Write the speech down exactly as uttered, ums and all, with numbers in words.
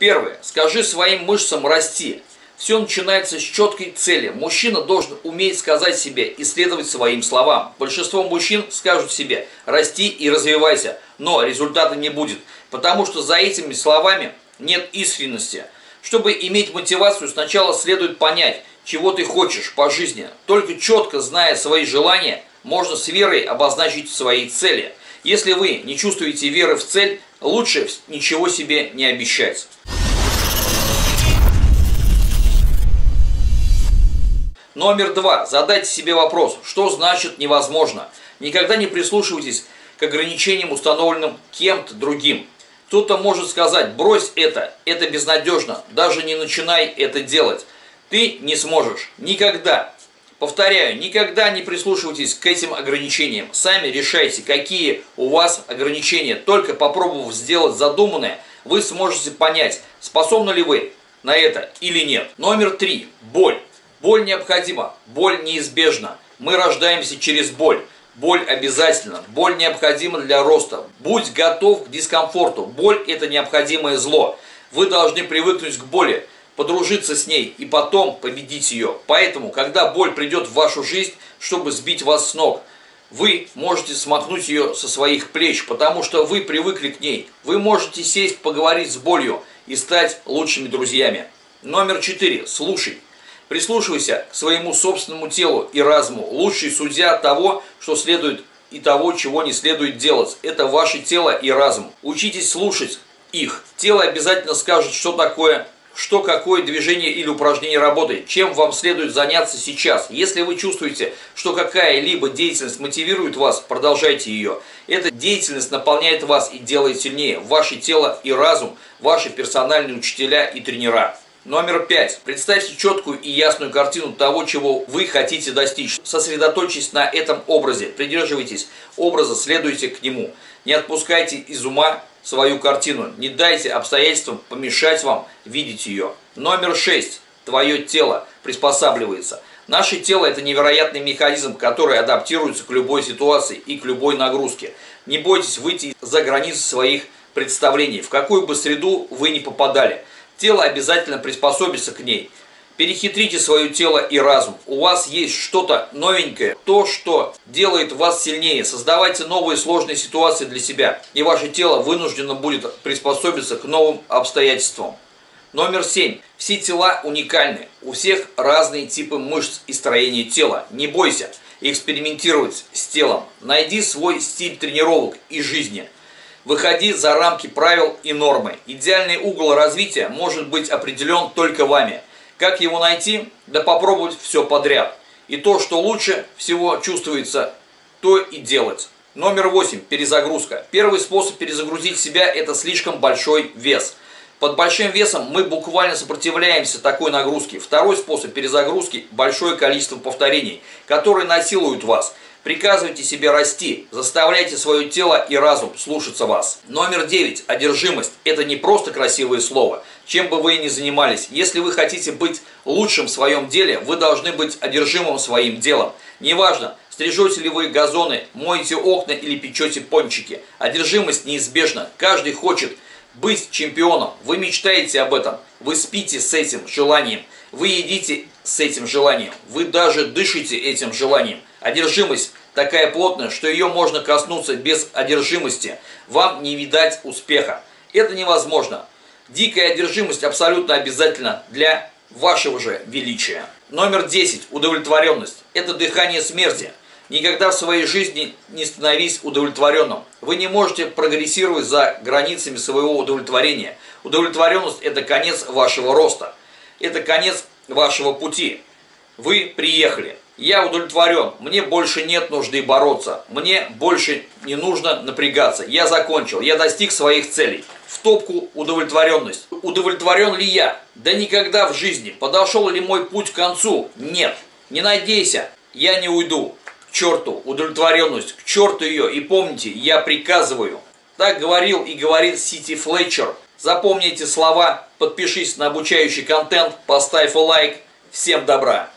Первое. Скажи своим мышцам расти. Все начинается с четкой цели. Мужчина должен уметь сказать себе и следовать своим словам. Большинство мужчин скажут себе «расти и развивайся», но результата не будет, потому что за этими словами нет искренности. Чтобы иметь мотивацию, сначала следует понять, чего ты хочешь по жизни. Только четко зная свои желания, можно с верой обозначить свои цели. Если вы не чувствуете веры в цель, лучше ничего себе не обещать. Номер два. Задайте себе вопрос, что значит невозможно. Никогда не прислушивайтесь к ограничениям, установленным кем-то другим. Кто-то может сказать, брось это, это безнадежно, даже не начинай это делать. Ты не сможешь. Никогда. Повторяю, никогда не прислушивайтесь к этим ограничениям. Сами решайте, какие у вас ограничения. Только попробовав сделать задуманное, вы сможете понять, способны ли вы на это или нет. Номер три. Боль. Боль необходима, боль неизбежна. Мы рождаемся через боль. Боль обязательна, боль необходима для роста. Будь готов к дискомфорту. Боль – это необходимое зло. Вы должны привыкнуть к боли, подружиться с ней и потом победить ее. Поэтому, когда боль придет в вашу жизнь, чтобы сбить вас с ног, вы можете смахнуть ее со своих плеч, потому что вы привыкли к ней. Вы можете сесть, поговорить с болью и стать лучшими друзьями. Номер четыре. Слушай. Прислушивайся к своему собственному телу и разуму. Лучший судья того, что следует, и того, чего не следует делать. Это ваше тело и разум. Учитесь слушать их. Тело обязательно скажет, что такое, что какое движение или упражнение работает, чем вам следует заняться сейчас. Если вы чувствуете, что какая-либо деятельность мотивирует вас, продолжайте ее. Эта деятельность наполняет вас и делает сильнее. Ваше тело и разум, ваши персональные учителя и тренера. Номер пять. Представьте четкую и ясную картину того, чего вы хотите достичь. Сосредоточьтесь на этом образе, придерживайтесь образа, следуйте к нему. Не отпускайте из ума свою картину, не дайте обстоятельствам помешать вам видеть ее. Номер шесть. Твое тело приспосабливается. Наше тело – это невероятный механизм, который адаптируется к любой ситуации и к любой нагрузке. Не бойтесь выйти за границы своих представлений, в какую бы среду вы ни попадали. Тело обязательно приспособится к ней. Перехитрите свое тело и разум. У вас есть что-то новенькое, то, что делает вас сильнее. Создавайте новые сложные ситуации для себя, и ваше тело вынуждено будет приспособиться к новым обстоятельствам. Номер семь. Все тела уникальны. У всех разные типы мышц и строения тела. Не бойся экспериментировать с телом. Найди свой стиль тренировок и жизни. Выходи за рамки правил и нормы. Идеальный угол развития может быть определен только вами. Как его найти? Да попробовать все подряд. И то, что лучше всего чувствуется, то и делать. Номер восемь. Перезагрузка. Первый способ перезагрузить себя – это слишком большой вес. Под большим весом мы буквально сопротивляемся такой нагрузке. Второй способ перезагрузки – большое количество повторений, которые насилуют вас. Приказывайте себе расти, заставляйте свое тело и разум слушаться вас. Номер девять. Одержимость. Это не просто красивое слово, чем бы вы ни занимались. Если вы хотите быть лучшим в своем деле, вы должны быть одержимым своим делом. Неважно, стрижете ли вы газоны, моете окна или печете пончики. Одержимость неизбежна. Каждый хочет быть чемпионом. Вы мечтаете об этом. Вы спите с этим желанием. Вы едите с этим желанием. Вы даже дышите этим желанием. Одержимость такая плотная, что ее можно коснуться без одержимости. Вам не видать успеха. Это невозможно. Дикая одержимость абсолютно обязательна для вашего же величия. Номер десять. Удовлетворенность. Это дыхание смерти. Никогда в своей жизни не становись удовлетворенным. Вы не можете прогрессировать за границами своего удовлетворения. Удовлетворенность – это конец вашего роста. Это конец вашего пути. Вы приехали. Я удовлетворен, мне больше нет нужды бороться, мне больше не нужно напрягаться, я закончил, я достиг своих целей. В топку удовлетворенность. Удовлетворен ли я? Да никогда в жизни. Подошел ли мой путь к концу? Нет. Не надейся, я не уйду. К черту удовлетворенность, к черту ее, и помните, я приказываю. Так говорил и говорит си ти Флетчер. Запомни эти слова, подпишись на обучающий контент, поставь лайк. Всем добра.